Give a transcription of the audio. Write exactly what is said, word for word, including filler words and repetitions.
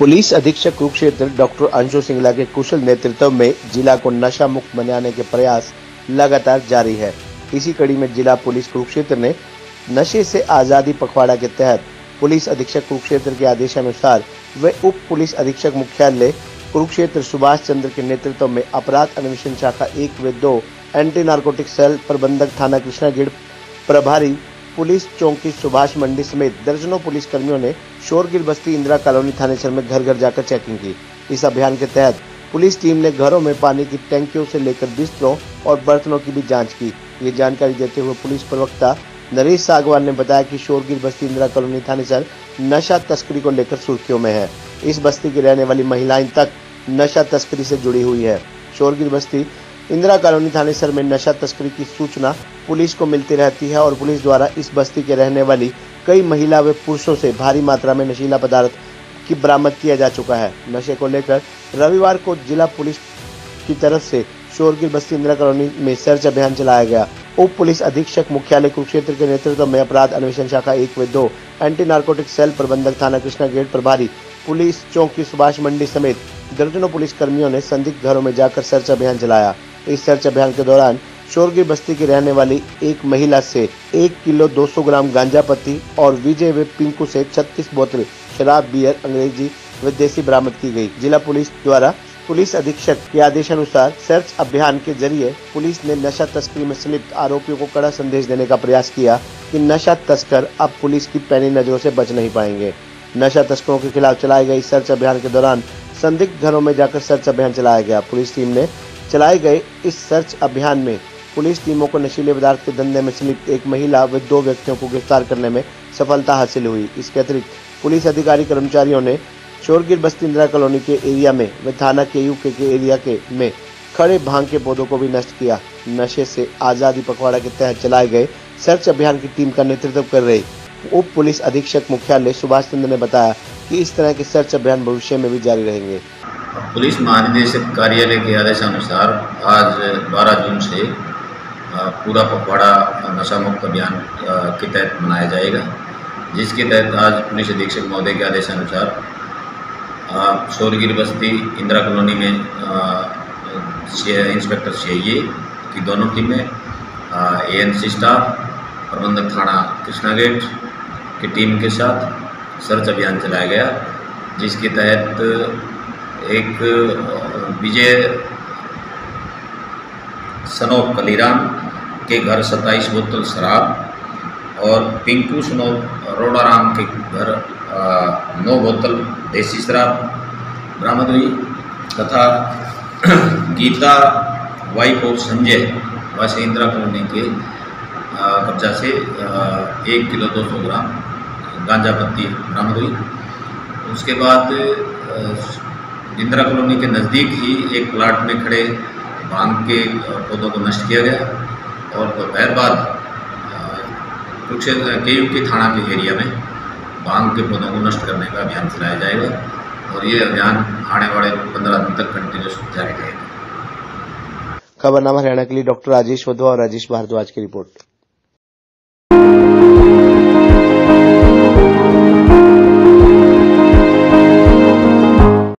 Police अधीक्षक Kurukshetra doctor Anshu Singla के कुशल नेतृत्व में जिला को नशा मुक्त बनाने के प्रयास लगातार जारी है। इसी कड़ी में जिला पुलिस कुरुक्षेत्र ने नशे से आज़ादी पखवाड़ा के तहत पुलिस अधीक्षक कुरुक्षेत्र के आदेशानुसार वे उप पुलिस अधीक्षक मुख्यालय कुरुक्षेत्र सुभाष चंद्र के नेतृत्व में अपराध अन्वेषण शाखा एक व दो एंटी नार्कोटिक सेल प्रबंधक थाना कृष्णा प्रभारी पुलिस चौकी सुभाष मंडी समेत दर्जनों पुलिस कर्मियों ने शोरगिल बस्ती इंदिरा कॉलोनी थानेसर में घर घर जाकर चेकिंग की। इस अभियान के तहत पुलिस टीम ने घरों में पानी की टैंकियों से लेकर बिस्तरों और बर्तनों की भी जांच की। ये जानकारी देते हुए पुलिस प्रवक्ता नरेश सागवान ने बताया कि शोरगिल बस्ती इंदिरा कॉलोनी थानेसर नशा तस्करी को लेकर सुर्खियों में है। इस बस्ती की रहने वाली महिलाएं तक नशा तस्करी से जुड़ी हुई है। शोरगिल बस्ती इंदिरा कॉलोनी थानेसर में नशा तस्करी की सूचना पुलिस को मिलती रहती है और पुलिस द्वारा इस बस्ती के रहने वाली कई महिला व पुरुषों से भारी मात्रा में नशीला पदार्थ की बरामद किया जा चुका है। नशे को लेकर रविवार को जिला पुलिस की तरफ से शोरगिल बस्ती इंदिरा कॉलोनी में सर्च अभियान चलाया गया। उप पुलिस अधीक्षक मुख्यालय कुरुक्षेत्र के नेतृत्व में अपराध अन्वेषण शाखा एक व दो एंटी नार्कोटिक सेल प्रबंधक थाना कृष्णा गेट प्रभारी पुलिस चौकी सुभाष मंडी समेत दर्जनों पुलिस कर्मियों ने संदिग्ध घरों में जाकर सर्च अभियान चलाया। इस सर्च अभियान के दौरान शोरगिल बस्ती की रहने वाली एक महिला से एक किलो दो सौ ग्राम गांजा पत्ती और विजय व पिंकू से छत्तीस बोतल शराब, बियर, अंग्रेजी व देसी बरामद की गई। जिला पुलिस द्वारा पुलिस अधीक्षक के आदेशानुसार सर्च अभियान के जरिए पुलिस ने नशा तस्करी में लिप्त आरोपियों को कड़ा संदेश देने का प्रयास किया कि नशा तस्कर अब पुलिस की पैनी नजरों से बच नहीं पाएंगे। नशा तस्करों के खिलाफ चलाए गए सर्च अभियान के दौरान संदिग्ध घरों में जाकर सर्च अभियान चलाया गया। पुलिस टीम ने चलाए गए इस सर्च अभियान में पुलिस टीमों को नशीले पदार्थ के धंधे में संलिप्त एक महिला व दो व्यक्तियों को गिरफ्तार करने में सफलता हासिल हुई। इसके अतिरिक्त पुलिस अधिकारी कर्मचारियों ने शोरगिल बस्ती इंदिरा कॉलोनी के एरिया में व थाना के यूके के एरिया के में खड़े भांग के पौधों को भी नष्ट किया। नशे से आज़ादी पखवाड़ा के तहत चलाए गए सर्च अभियान की टीम का नेतृत्व कर रही उप पुलिस अधीक्षक मुख्यालय सुभाष चंद्र ने बताया कि इस तरह के सर्च अभियान भविष्य में भी जारी रहेंगे। पुलिस महानिदेशक कार्यालय के आदेशानुसार आज बारह जून से पूरा पखवाड़ा नशा मुक्त अभियान के तहत मनाया जाएगा, जिसके तहत आज पुलिस अधीक्षक महोदय के आदेशानुसार शोरगिल बस्ती इंदिरा कॉलोनी में इंस्पेक्टर सीआईए की दोनों टीमें, एएनसी स्टाफ, प्रबंधक थाना कृष्णा गेट की टीम के साथ सर्च अभियान चलाया गया, जिसके तहत एक विजय सनोप बलीराम के घर सत्ताईस बोतल शराब और पिंकू सनोप अरोड़ा राम के घर नौ बोतल देसी शराब बरामद हुई तथा गीता वाइफ और संजय वासी इंदिरा कॉलोनी के कब्जा से एक किलो दो सौ ग्राम गांजा पत्ती बरामद हुई। उसके बाद इंदिरा कॉलोनी के नज़दीक ही एक प्लाट में खड़े भांग के पौधों को नष्ट किया गया और दोपहर बाद कुरुक्षेत्र केयू के थाना के एरिया में भांग के पौधों को नष्ट करने का अभियान चलाया जाएगा और ये अभियान आने वाले पंद्रह दिन तक कंटिन्यूस जारी रहेगा। खबरनामा हरियाणा के लिए डॉक्टर राजेश भारद्वाज और राजेश भारद्वाज की रिपोर्ट।